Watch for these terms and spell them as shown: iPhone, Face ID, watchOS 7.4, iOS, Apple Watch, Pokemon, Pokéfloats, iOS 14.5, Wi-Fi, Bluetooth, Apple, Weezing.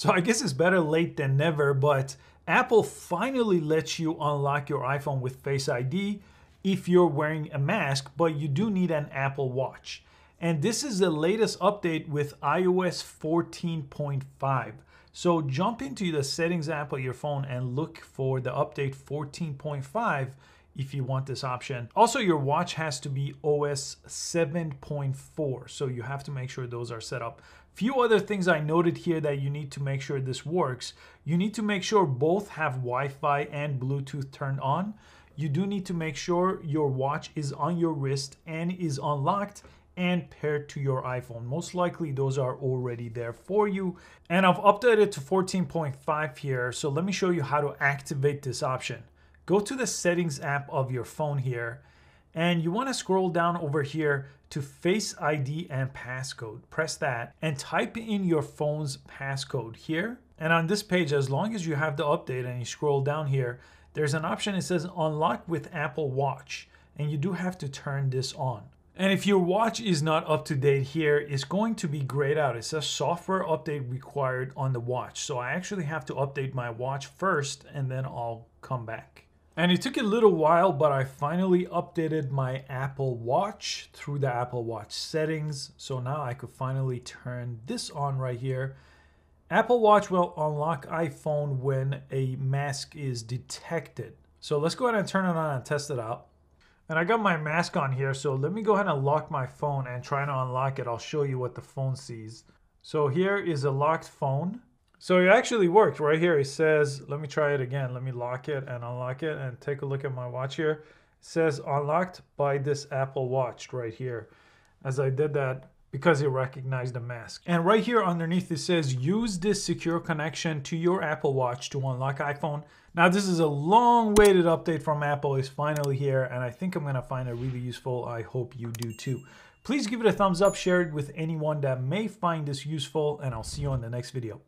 So I guess it's better late than never, but Apple finally lets you unlock your iPhone with Face ID if you're wearing a mask, but you do need an Apple Watch. And this is the latest update with iOS 14.5. So jump into the settings app of your phone and look for the update 14.5 if you want this option. Also, your watch has to be OS 7.4, so you have to make sure those are set up. Few other things I noted here that you need to make sure this works. You need to make sure both have Wi-Fi and Bluetooth turned on. You do need to make sure your watch is on your wrist and is unlocked and paired to your iPhone. Most likely those are already there for you. And I've updated to 14.5 here, so let me show you how to activate this option. Go to the settings app of your phone here, and you want to scroll down over here to Face ID and passcode. Press that and type in your phone's passcode here. And on this page, as long as you have the update and you scroll down here, there's an option that says unlock with Apple Watch, and you do have to turn this on. And if your watch is not up to date here, it's going to be grayed out. It says software update required on the watch. So I actually have to update my watch first and then I'll come back. And it took a little while, but I finally updated my Apple Watch through the Apple Watch settings. So now I could finally turn this on right here. Apple Watch will unlock iPhone when a mask is detected. So let's go ahead and turn it on and test it out. And I got my mask on here, so let me go ahead and unlock my phone and try to unlock it. I'll show you what the phone sees. So here is a locked phone. So it actually worked right here. It says, let me try it again. Let me lock it and unlock it and take a look at my watch here. It says unlocked by this Apple Watch right here. As I did that, because it recognized the mask. And right here underneath it says use this secure connection to your Apple Watch to unlock iPhone. Now this is a long awaited update from Apple. It's finally here and I think I'm gonna find it really useful. I hope you do too. Please give it a thumbs up, share it with anyone that may find this useful, and I'll see you on the next video.